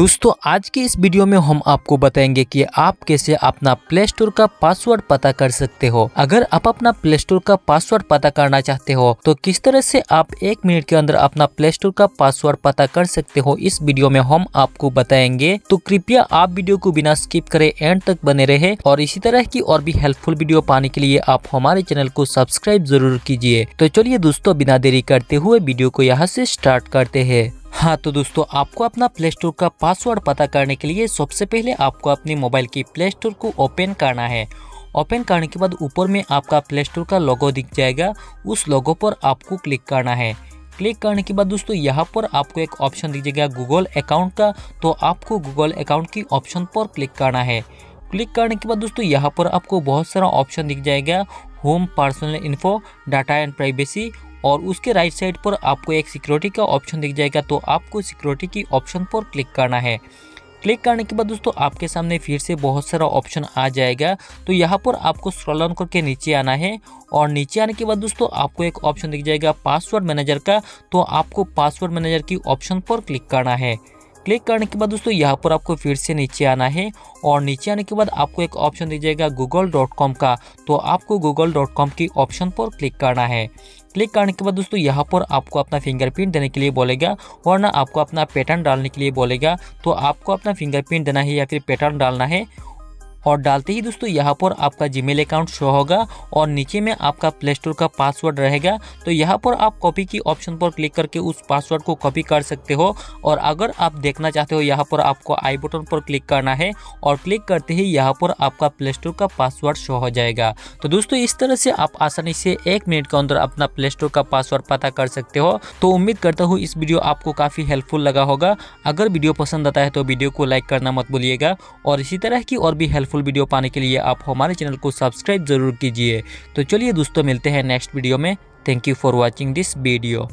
दोस्तों आज के इस वीडियो में हम आपको बताएंगे कि आप कैसे अपना प्ले स्टोर का पासवर्ड पता कर सकते हो। अगर आप अपना प्ले स्टोर का पासवर्ड पता करना चाहते हो तो किस तरह से आप 1 मिनट के अंदर अपना प्ले स्टोर का पासवर्ड पता कर सकते हो, इस वीडियो में हम आपको बताएंगे। तो कृपया आप वीडियो को बिना स्किप करे एंड तक बने रहे और इसी तरह की और भी हेल्पफुल वीडियो पाने के लिए आप हमारे चैनल को सब्सक्राइब जरूर कीजिए। तो चलिए दोस्तों बिना देरी करते हुए वीडियो को यहाँ से स्टार्ट करते हैं। हाँ तो दोस्तों आपको अपना प्ले स्टोर का पासवर्ड पता करने के लिए सबसे पहले आपको अपने मोबाइल की प्ले स्टोर को ओपन करना है। ओपन करने के बाद ऊपर में आपका प्ले स्टोर का लोगो दिख जाएगा, उस लोगो पर आपको क्लिक करना है। क्लिक करने के बाद दोस्तों यहाँ पर आपको एक ऑप्शन दिख जाएगा गूगल अकाउंट का, तो आपको गूगल अकाउंट की ऑप्शन पर क्लिक करना है। क्लिक करने के बाद दोस्तों यहाँ पर आपको बहुत सारा ऑप्शन दिख जाएगा, home, personal info, data and privacy, और उसके राइट साइड पर आपको एक सिक्योरिटी का ऑप्शन दिख जाएगा, तो आपको सिक्योरिटी की ऑप्शन पर क्लिक करना है। क्लिक करने के बाद दोस्तों आपके सामने फिर से बहुत सारा ऑप्शन आ जाएगा, तो यहाँ पर आपको स्क्रॉल डाउन करके नीचे आना है और नीचे आने के बाद दोस्तों आपको एक ऑप्शन दिख जाएगा पासवर्ड मैनेजर का, तो आपको पासवर्ड मैनेजर की ऑप्शन पर क्लिक करना है। क्लिक करने के बाद दोस्तों यहाँ पर आपको फिर से नीचे आना है और नीचे आने के बाद आपको एक ऑप्शन दिख जाएगा google.com का, तो आपको google.com की ऑप्शन पर क्लिक करना है। क्लिक करने के बाद दोस्तों यहाँ पर आपको अपना फिंगरप्रिंट देने के लिए बोलेगा वरना आपको अपना पैटर्न डालने के लिए बोलेगा, तो आपको अपना फिंगरप्रिंट देना है या फिर पैटर्न डालना है। और डालते ही दोस्तों यहाँ पर आपका जीमेल अकाउंट शो होगा और नीचे में आपका प्ले स्टोर का पासवर्ड रहेगा, तो यहाँ पर आप कॉपी की ऑप्शन पर क्लिक करके उस पासवर्ड को कॉपी कर सकते हो। और अगर आप देखना चाहते हो यहाँ पर आपको आई बटन पर क्लिक करना है और क्लिक करते ही यहाँ पर आपका प्ले स्टोर का पासवर्ड शो हो जाएगा। तो दोस्तों इस तरह से आप आसानी से 1 मिनट के अंदर अपना प्ले स्टोर का पासवर्ड पता कर सकते हो। तो उम्मीद करता हूँ इस वीडियो आपको काफ़ी हेल्पफुल लगा होगा। अगर वीडियो पसंद आता है तो वीडियो को लाइक करना मत भूलिएगा और इसी तरह की और भी फुल वीडियो पाने के लिए आप हमारे चैनल को सब्सक्राइब जरूर कीजिए। तो चलिए दोस्तों मिलते हैं नेक्स्ट वीडियो में। Thank you for watching this video.